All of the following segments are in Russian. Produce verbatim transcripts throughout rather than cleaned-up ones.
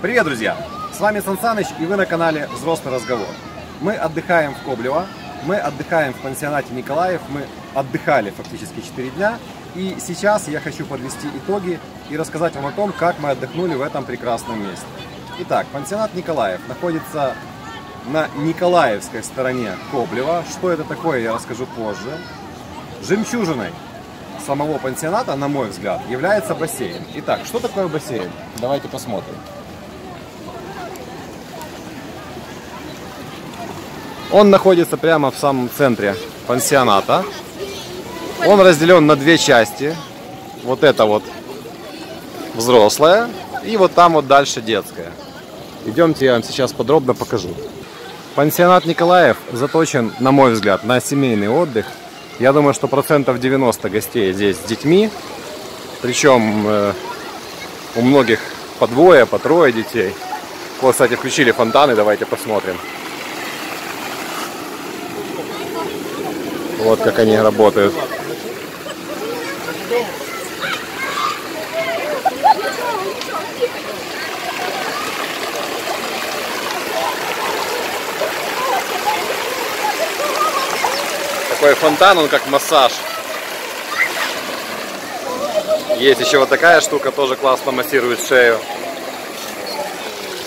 Привет, друзья! С вами Сан Саныч, и вы на канале «Взрослый разговор». Мы отдыхаем в Коблево, мы отдыхаем в пансионате Николаев, мы отдыхали фактически четыре дня, и сейчас я хочу подвести итоги и рассказать вам о том, как мы отдохнули в этом прекрасном месте. Итак, пансионат Николаев находится на Николаевской стороне Коблева. Что это такое, я расскажу позже. Жемчужиной самого пансионата, на мой взгляд, является бассейн. Итак, что такое бассейн? Давайте посмотрим. Он находится прямо в самом центре пансионата. Он разделен на две части. Вот это вот взрослая и вот там вот дальше детская. Идемте, я вам сейчас подробно покажу. Пансионат Николаев заточен, на мой взгляд, на семейный отдых. Я думаю, что процентов девяносто гостей здесь с детьми. Причем э, у многих по двое, по трое детей. Вот, кстати, включили фонтаны, давайте посмотрим. Вот как они работают. Такой фонтан, он как массаж. Есть еще вот такая штука, тоже классно массирует шею.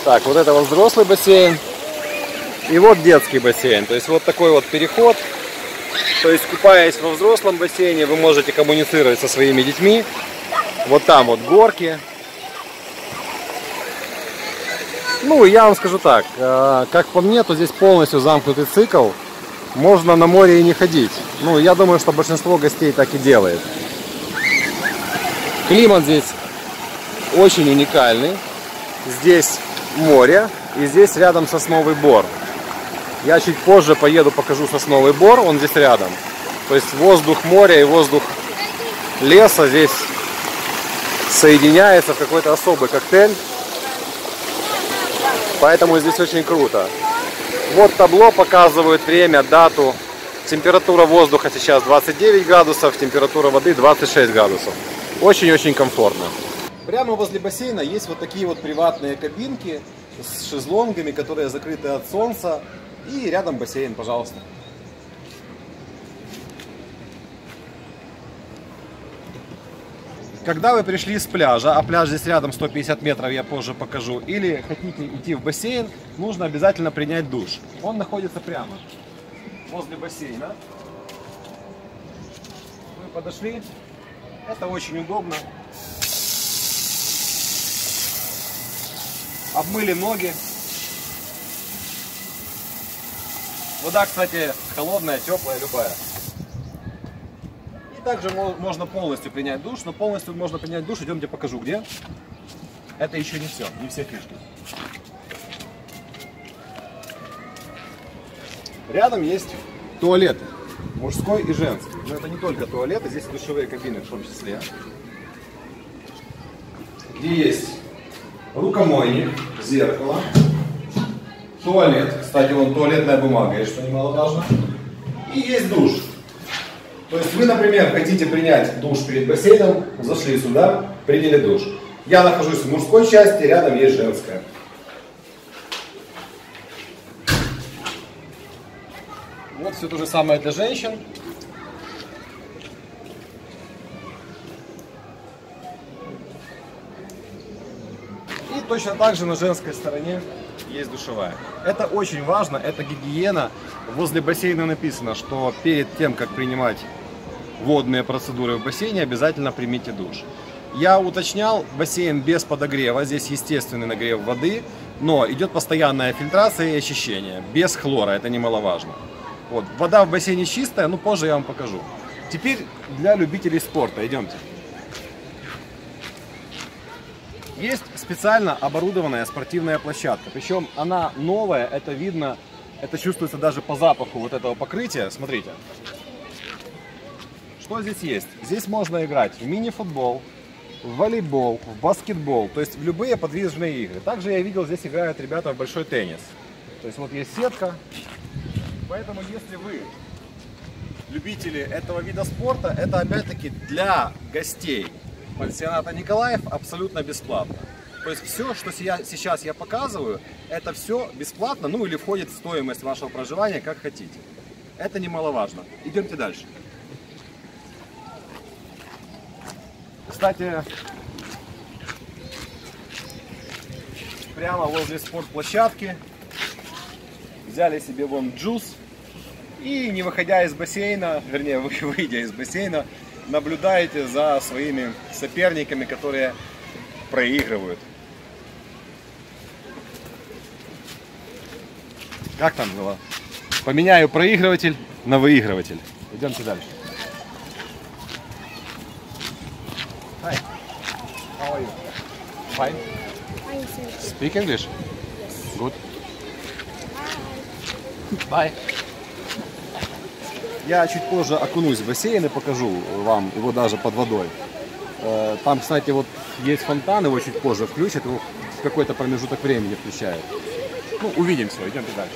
Так, вот это вот взрослый бассейн. И вот детский бассейн. То есть вот такой вот переход. То есть, купаясь во взрослом бассейне, вы можете коммуницировать со своими детьми. Вот там вот горки. Ну, я вам скажу так, как по мне, то здесь полностью замкнутый цикл. Можно на море и не ходить. Ну, я думаю, что большинство гостей так и делает. Климат здесь очень уникальный. Здесь море и здесь рядом сосновый бор. Я чуть позже поеду, покажу сосновый бор, он здесь рядом. То есть воздух моря и воздух леса здесь соединяется в какой-то особый коктейль. Поэтому здесь очень круто. Вот табло показывает время, дату. Температура воздуха сейчас двадцать девять градусов, температура воды двадцать шесть градусов. Очень-очень комфортно. Прямо возле бассейна есть вот такие вот приватные кабинки с шезлонгами, которые закрыты от солнца. И рядом бассейн, пожалуйста. Когда вы пришли с пляжа, а пляж здесь рядом сто пятьдесят метров, я позже покажу, или хотите идти в бассейн, нужно обязательно принять душ. Он находится прямо возле бассейна. Вы подошли. Это очень удобно. Обмыли ноги. Вода, кстати, холодная, теплая, любая. И также можно полностью принять душ, но полностью можно принять душ. Идемте, покажу, где. Это еще не все, не все фишки. Рядом есть туалеты, мужской и женский. Но это не только туалеты, здесь душевые кабины в том числе. Где есть рукомойник, зеркало. Туалет, кстати, вон туалетная бумага, и что немаловажно. И есть душ. То есть вы, например, хотите принять душ перед бассейном, зашли сюда, приняли душ. Я нахожусь в мужской части, рядом есть женская. Вот все то же самое для женщин. И точно так же на женской стороне есть душевая. Это очень важно, это гигиена. Возле бассейна написано, что перед тем, как принимать водные процедуры в бассейне, обязательно примите душ. Я уточнял, бассейн без подогрева, здесь естественный нагрев воды, но идет постоянная фильтрация и очищение, без хлора, это немаловажно. Вот. Вода в бассейне чистая, но позже я вам покажу. Теперь для любителей спорта, идемте. Есть специально оборудованная спортивная площадка, причем она новая, это видно, это чувствуется даже по запаху вот этого покрытия. Смотрите, что здесь есть. Здесь можно играть в мини-футбол, в волейбол, в баскетбол, то есть в любые подвижные игры. Также я видел, здесь играют ребята в большой теннис. То есть вот есть сетка, поэтому если вы любители этого вида спорта, это опять-таки для гостей пансионата Николаев абсолютно бесплатно. То есть все, что я, сейчас я показываю, это все бесплатно, ну или входит в стоимость вашего проживания, как хотите. Это немаловажно. Идемте дальше. Кстати, прямо возле спортплощадки взяли себе вон джуз и, не выходя из бассейна, вернее, вы, выйдя из бассейна, наблюдаете за своими соперниками, которые проигрывают. Как там было? Поменяю проигрыватель на выигрыватель. Идемте дальше. Hi. How are you? Fine. Speak English? Yes. Good. Bye. Я чуть позже окунусь в бассейн и покажу вам его даже под водой. Там, кстати, вот есть фонтан, его чуть позже включат, его в какой-то промежуток времени включают. Ну, увидим все, идемте дальше.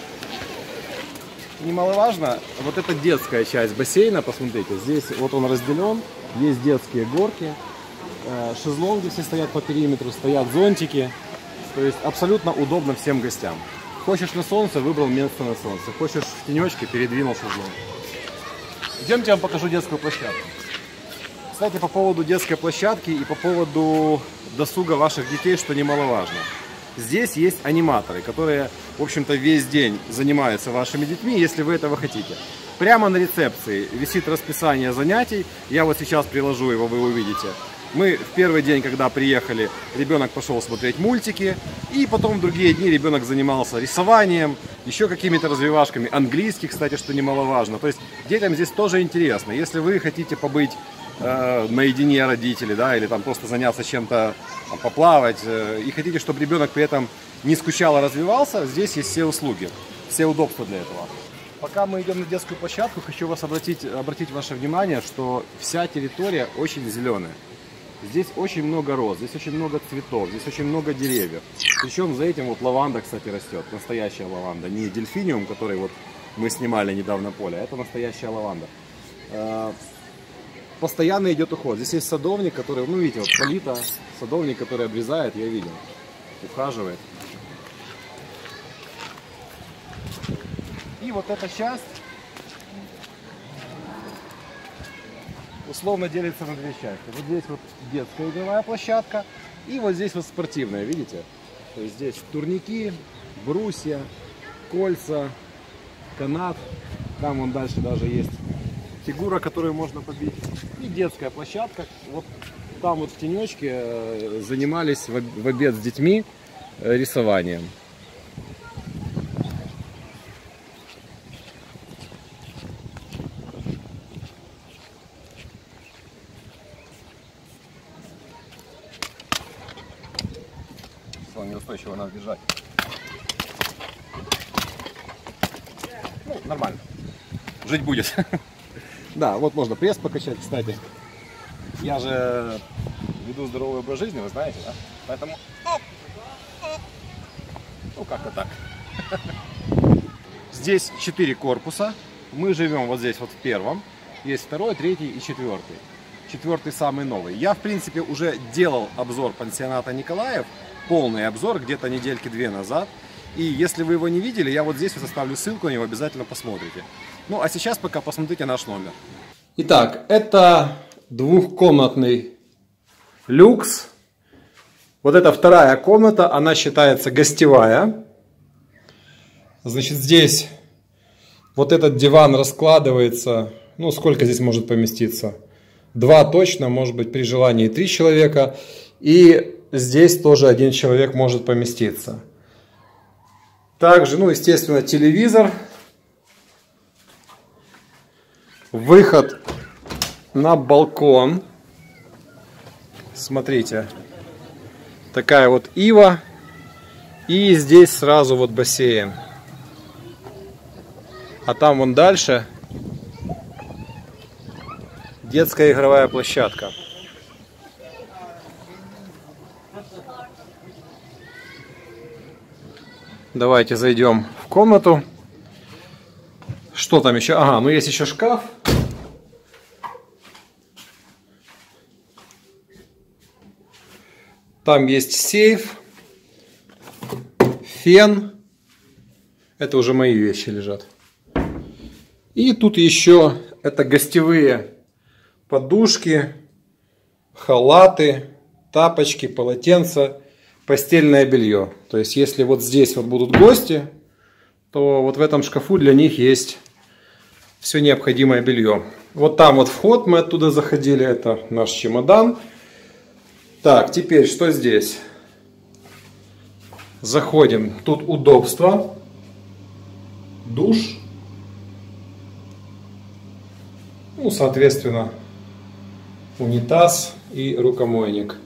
Немаловажно, вот эта детская часть бассейна, посмотрите, здесь вот он разделен, есть детские горки, шезлонги все стоят по периметру, стоят зонтики, то есть абсолютно удобно всем гостям. Хочешь на солнце, выбрал место на солнце, хочешь в тенечке, передвинул шезлонг. Идемте, я вам покажу детскую площадку. Кстати, по поводу детской площадки и по поводу досуга ваших детей, что немаловажно. Здесь есть аниматоры, которые, в общем-то, весь день занимаются вашими детьми, если вы этого хотите. Прямо на рецепции висит расписание занятий. Я вот сейчас приложу его, вы увидите. Мы в первый день, когда приехали, ребенок пошел смотреть мультики. И потом в другие дни ребенок занимался рисованием, еще какими-то развивашками. Английский, кстати, что немаловажно. То есть детям здесь тоже интересно. Если вы хотите побыть э, наедине родители, да, или там просто заняться чем-то, поплавать, и хотите, чтобы ребенок при этом не скучал, а развивался, здесь есть все услуги, все удобства для этого. Пока мы идем на детскую площадку, хочу вас обратить, обратить ваше внимание, что вся территория очень зеленая. Здесь очень много роз, здесь очень много цветов, здесь очень много деревьев. Причем за этим вот лаванда, кстати, растет, настоящая лаванда, не дельфиниум, который вот мы снимали недавно поле, а это настоящая лаванда. Постоянно идет уход. Здесь есть садовник, который, ну видите, вот полито, садовник, который обрезает, я видел, ухаживает. И вот эта часть условно делится на две части. Вот здесь вот детская игровая площадка и вот здесь вот спортивная, видите? То есть здесь турники, брусья, кольца, канат. Там вон дальше даже есть фигура, которую можно побить. И детская площадка. Вот там вот в тенечке занимались в обед с детьми рисованием. Все, неустойчиво надо держать. Ну, нормально. Жить будет. Да, вот можно пресс покачать, кстати. Я же веду здоровый образ жизни, вы знаете, да? Поэтому... Оп! Оп! Ну, как-то так. Здесь четыре корпуса. Мы живем вот здесь вот в первом. Есть второй, третий и четвертый. Четвертый самый новый. Я, в принципе, уже делал обзор пансионата Николаев. Полный обзор, где-то недельки две назад. И если вы его не видели, я вот здесь вот оставлю ссылку на него, обязательно посмотрите. Ну, а сейчас пока посмотрите наш номер. Итак, это двухкомнатный люкс. Вот это вторая комната, она считается гостевая. Значит, здесь вот этот диван раскладывается. Ну, сколько здесь может поместиться? Два точно, может быть, при желании три человека. И здесь тоже один человек может поместиться. Также, ну, естественно, телевизор. Выход на балкон. Смотрите. Такая вот ива. И здесь сразу вот бассейн. А там вон дальше детская игровая площадка. Давайте зайдем в комнату. Что там еще? Ага, ну есть еще шкаф. Там есть сейф, фен. Это уже мои вещи лежат. И тут еще это гостевые подушки, халаты, тапочки, полотенца, постельное белье. То есть, если вот здесь вот будут гости, то вот в этом шкафу для них есть все необходимое белье. Вот там вот вход, мы оттуда заходили, это наш чемодан. Так, теперь что здесь? Заходим. Тут удобство. Душ. Ну, соответственно, унитаз и рукомойник.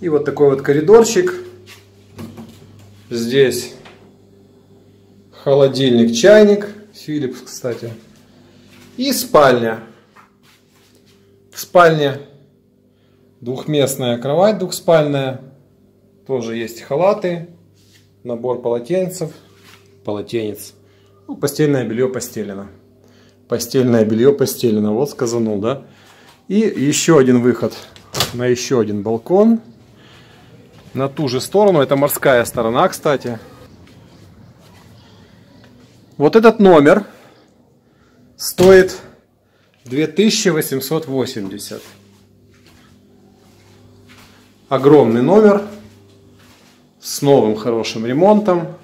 И вот такой вот коридорчик. Здесь холодильник, чайник. Philips, кстати. И спальня. В спальне двухместная кровать, двухспальная. Тоже есть халаты, набор полотенцев. Полотенец. Ну, постельное белье постелено. Постельное белье постелено. Вот сказанул, да? И еще один выход на еще один балкон. На ту же сторону. Это морская сторона, кстати. Вот этот номер стоит две тысячи восемьсот восемьдесят. Огромный номер. С новым хорошим ремонтом.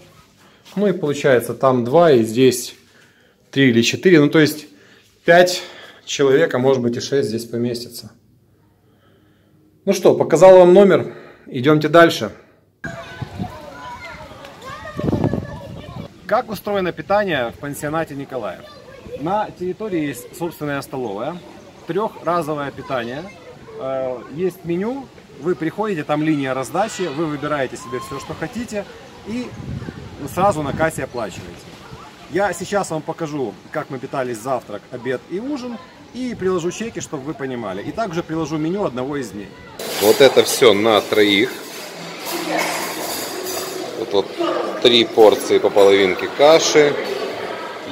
Ну и получается там два и здесь три или четыре. Ну то есть пять человек, а может быть и шесть здесь поместится. Ну что, показал вам номер. Идемте дальше. Как устроено питание в пансионате Николаев? На территории есть собственная столовая. Трехразовое питание. Есть меню. Вы приходите, там линия раздачи. Вы выбираете себе все, что хотите. И сразу на кассе оплачиваете. Я сейчас вам покажу, как мы питались завтрак, обед и ужин. И приложу чеки, чтобы вы понимали. И также приложу меню одного из дней. Вот это все на троих. Вот, вот три порции по половинке каши.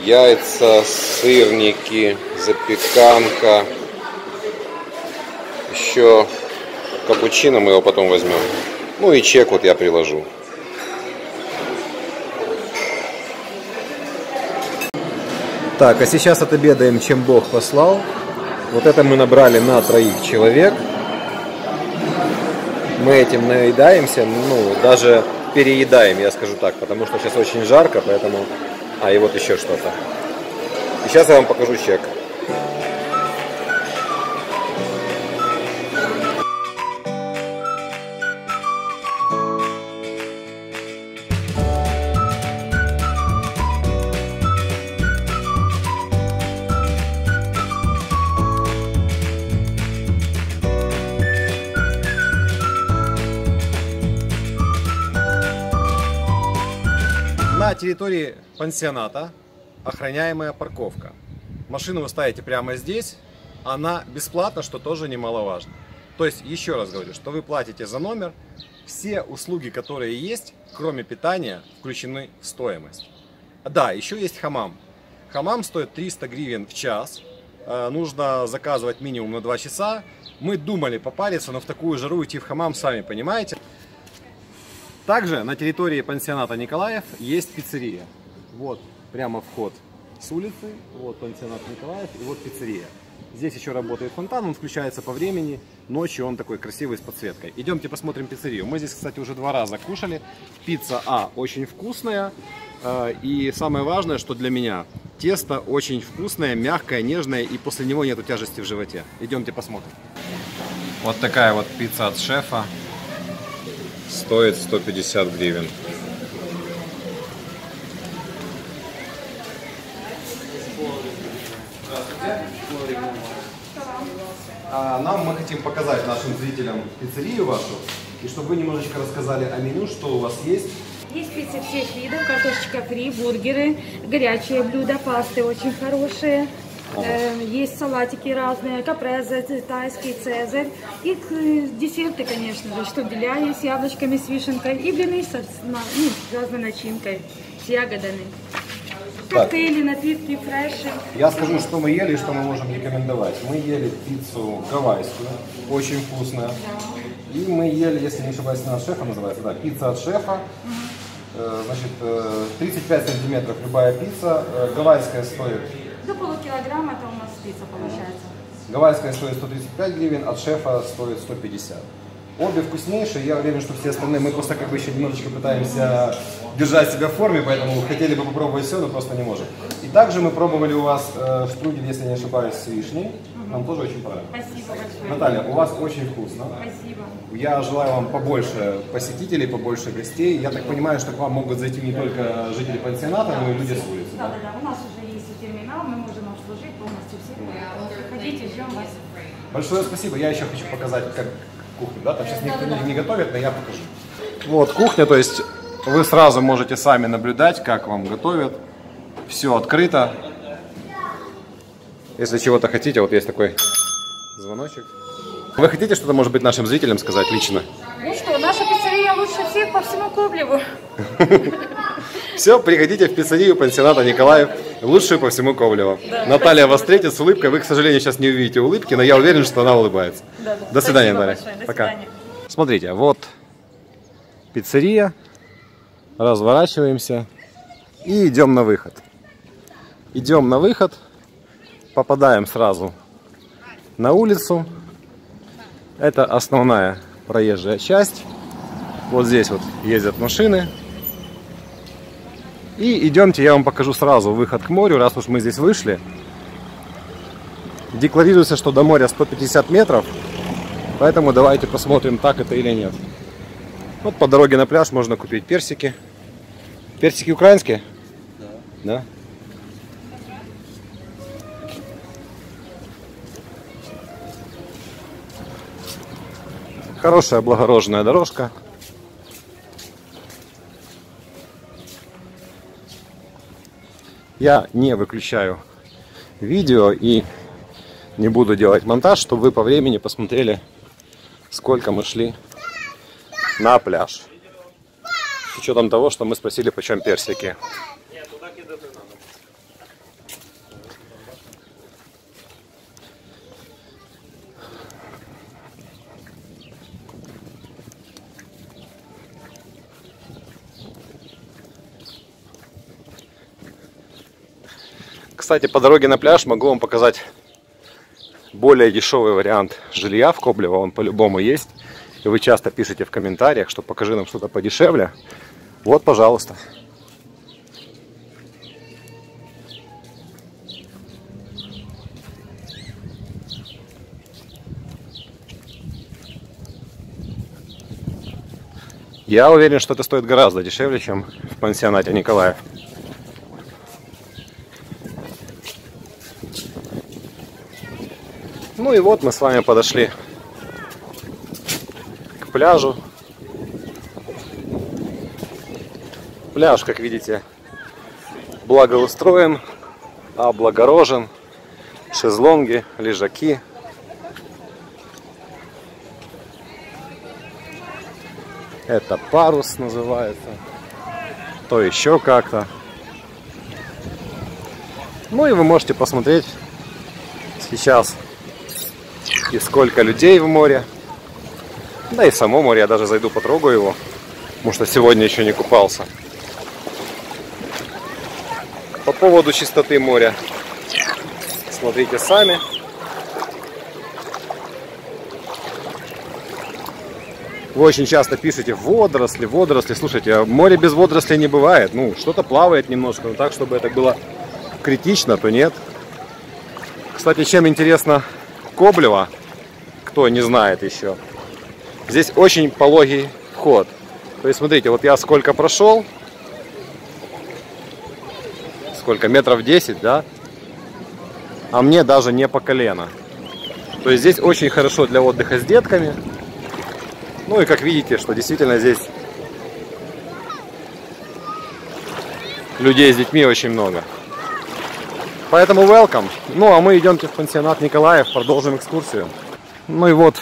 Яйца, сырники, запеканка. Еще капучино, мы его потом возьмем. Ну и чек вот я приложу. Так, а сейчас отобедаем, чем Бог послал. Вот это мы набрали на троих человек. Мы этим наедаемся, ну, даже переедаем, я скажу так, потому что сейчас очень жарко, поэтому... А, и вот еще что-то. И сейчас я вам покажу чек. На территории пансионата охраняемая парковка. Машину вы ставите прямо здесь, она бесплатна, что тоже немаловажно. То есть, еще раз говорю, что вы платите за номер, все услуги, которые есть, кроме питания, включены в стоимость. Да, еще есть хамам. Хамам стоит триста гривен в час, нужно заказывать минимум на два часа. Мы думали попариться, но в такую жару идти в хамам, сами понимаете. Также на территории пансионата Николаев есть пиццерия. Вот прямо вход с улицы, вот пансионат Николаев и вот пиццерия. Здесь еще работает фонтан, он включается по времени, ночью он такой красивый с подсветкой. Идемте посмотрим пиццерию. Мы здесь, кстати, уже два раза кушали. Пицца, а, очень вкусная. И самое важное, что для меня, тесто очень вкусное, мягкое, нежное и после него нету тяжести в животе. Идемте посмотрим. Вот такая вот пицца от шефа. Стоит сто пятьдесят гривен. А нам мы хотим показать нашим зрителям пиццерию вашу. И чтобы вы немножечко рассказали о меню, что у вас есть. Есть пиццы всех видов, картошечка фри, бургеры, горячие блюда, пасты очень хорошие. Есть салатики разные, капрезе, тайский, цезарь. И десерты, конечно же, что беляне с яблочками, с вишенкой. И блины с разной начинкой, с ягодами. Коктейли, напитки, фреши. Я скажу, что мы ели и что мы можем рекомендовать. Мы ели пиццу гавайскую, очень вкусная. Да. И мы ели, если не ошибаюсь, она от шефа называется, да, пицца от шефа. Угу. Значит, тридцать пять сантиметров любая пицца. Гавайская стоит... До полукилограмма это у нас пицца получается. Гавайская стоит сто тридцать пять гривен, от шефа стоит сто пятьдесят. Обе вкуснейшие, я уверен, что все остальные, мы просто как бы еще немножечко пытаемся держать себя в форме, поэтому хотели бы попробовать все, но просто не можем. И также мы пробовали у вас э, штрудель, если не ошибаюсь, с вишней, угу. Нам тоже очень понравилось. Спасибо большое. Наталья, у вас очень вкусно. Спасибо. Я желаю вам побольше посетителей, побольше гостей. Я так понимаю, что к вам могут зайти не только жители пансионата, да, но и люди с улицы. Да, да, да, у нас уже есть и терминал, мы можем обслужить полностью все. Приходите, ждем вас. Большое спасибо, я еще хочу показать, как... кухню, да? Там сейчас никто не готовит, но я покажу. Вот кухня, то есть вы сразу можете сами наблюдать, как вам готовят. Все открыто. Если чего-то хотите, вот есть такой звоночек. Вы хотите что-то, может быть, нашим зрителям сказать лично? Ну что, наша пиццерия лучше всех по всему Коблеву. Все, приходите в пиццерию пансионата Николаев, лучшую по всему Коблеву. Да. Наталья вас встретит с улыбкой. Вы, к сожалению, сейчас не увидите улыбки, но я уверен, что она улыбается. Да, да. До свидания, Наталья. До Пока. Свидания. Смотрите, вот пиццерия. Разворачиваемся и идем на выход. Идем на выход, попадаем сразу на улицу. Это основная проезжая часть. Вот здесь вот ездят машины. И идемте, я вам покажу сразу выход к морю, раз уж мы здесь вышли. Декларируется, что до моря сто пятьдесят метров, поэтому давайте посмотрим, так это или нет. Вот по дороге на пляж можно купить персики. Персики украинские? Да. Да. Хорошая благородная дорожка. Я не выключаю видео и не буду делать монтаж, чтобы вы по времени посмотрели, сколько мы шли на пляж. С учетом того, что мы спросили, почем персики. Кстати, по дороге на пляж могу вам показать более дешевый вариант жилья в Коблево. Он по-любому есть. И вы часто пишете в комментариях, что покажи нам что-то подешевле. Вот, пожалуйста. Я уверен, что это стоит гораздо дешевле, чем в пансионате Николаев. Ну и вот мы с вами подошли к пляжу. Пляж, как видите, благоустроен, облагорожен. Шезлонги, лежаки. Это парус называется. То еще как-то. Ну и вы можете посмотреть сейчас, и сколько людей в море. Да и само море. Я даже зайду, потрогаю его. Потому что сегодня еще не купался. По поводу чистоты моря. Смотрите сами. Вы очень часто пишете водоросли, водоросли. Слушайте, море без водорослей не бывает. Ну, что-то плавает немножко. Но так, чтобы это было критично, то нет. Кстати, чем интересно Коблево, кто не знает еще, здесь очень пологий вход. То есть, смотрите, вот я сколько прошел, сколько, метров десять, да? А мне даже не по колено. То есть, здесь очень хорошо для отдыха с детками. Ну и как видите, что действительно здесь людей с детьми очень много. Поэтому welcome. Ну, а мы идемте в пансионат Николаев, продолжим экскурсию. Ну и вот,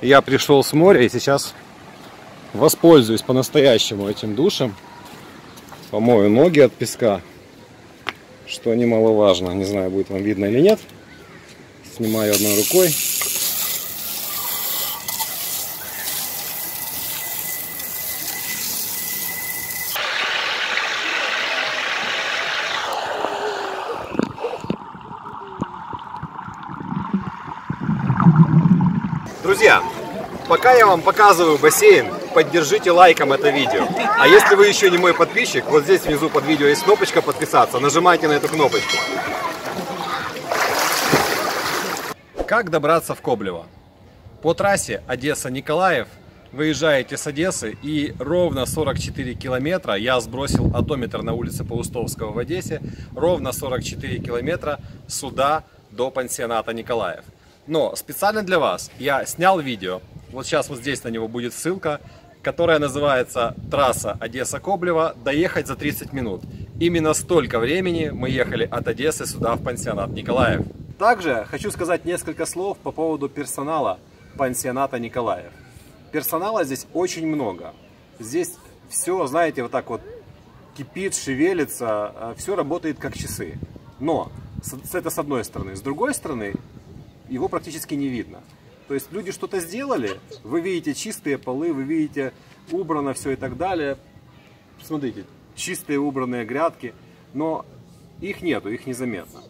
я пришел с моря и сейчас воспользуюсь по-настоящему этим душем. Помою ноги от песка. что немаловажно. Не знаю, будет вам видно или нет. Снимаю одной рукой. Друзья, пока я вам показываю бассейн, поддержите лайком это видео. А если вы еще не мой подписчик, вот здесь внизу под видео есть кнопочка подписаться, нажимайте на эту кнопочку. Как добраться в Коблево? По трассе Одесса-Николаев выезжаете с Одессы, и ровно сорок четыре километра, я сбросил одометр на улице Паустовского в Одессе, ровно сорок четыре километра сюда до пансионата Николаев. Но специально для вас я снял видео, вот сейчас вот здесь на него будет ссылка, которая называется «Трасса Одесса-Коблево. Доехать за тридцать минут». Именно столько времени мы ехали от Одессы сюда в пансионат Николаев. Также хочу сказать несколько слов по поводу персонала пансионата Николаев. Персонала здесь очень много. Здесь все, знаете, вот так вот кипит, шевелится, все работает как часы. Но это с одной стороны. С другой стороны, его практически не видно. То есть люди что-то сделали, вы видите чистые полы, вы видите убрано все и так далее. Смотрите, чистые убранные грядки, но их нету, их незаметно.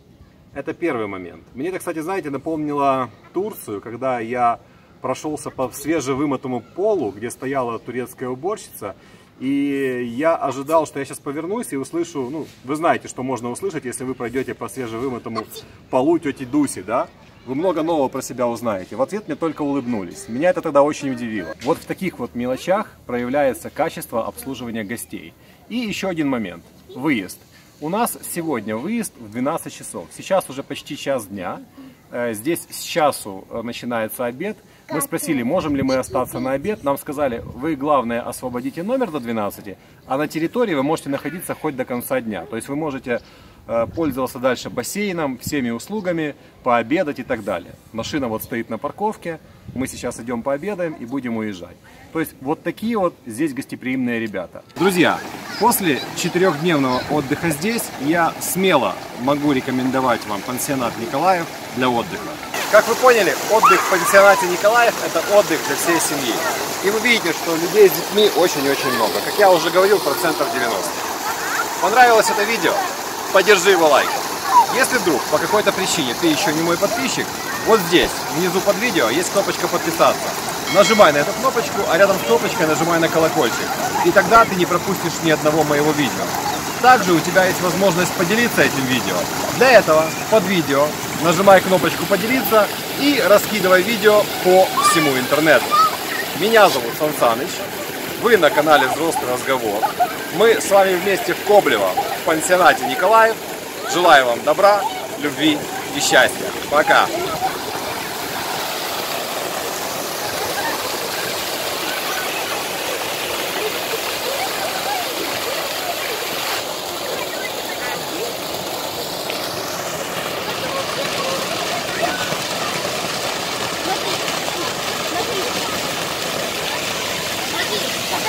Это первый момент. Мне это, кстати, знаете, напомнило Турцию, когда я прошелся по свежевымытому полу, где стояла турецкая уборщица, и я ожидал, что я сейчас повернусь и услышу, ну, вы знаете, что можно услышать, если вы пройдете по свежевымытому полу тети Дуси, да? Вы много нового про себя узнаете. В ответ мне только улыбнулись. Меня это тогда очень удивило. Вот в таких вот мелочах проявляется качество обслуживания гостей. И еще один момент. Выезд. У нас сегодня выезд в двенадцать часов. Сейчас уже почти час дня. Здесь с часу начинается обед. Мы спросили, можем ли мы остаться на обед. Нам сказали, вы, главное, освободите номер до двенадцати, а на территории вы можете находиться хоть до конца дня. То есть вы можете пользовался дальше бассейном, всеми услугами, пообедать и так далее. Машина вот стоит на парковке, мы сейчас идем пообедаем и будем уезжать. То есть вот такие вот здесь гостеприимные ребята. Друзья, после четырехдневного отдыха здесь я смело могу рекомендовать вам пансионат Николаев для отдыха. Как вы поняли, отдых в пансионате Николаев – это отдых для всей семьи. И вы видите, что людей с детьми очень-очень много. Как я уже говорил, процентов девяносто. Понравилось это видео? Поддержи его лайком. Если вдруг по какой-то причине ты еще не мой подписчик, вот здесь, внизу под видео, есть кнопочка «Подписаться». Нажимай на эту кнопочку, а рядом с кнопочкой нажимай на колокольчик. И тогда ты не пропустишь ни одного моего видео. Также у тебя есть возможность поделиться этим видео. Для этого под видео нажимай кнопочку «Поделиться» и раскидывай видео по всему интернету. Меня зовут Сан Саныч. Вы на канале «Взрослый разговор». Мы с вами вместе в Коблево, в пансионате Николаев. Желаю вам добра, любви и счастья. Пока!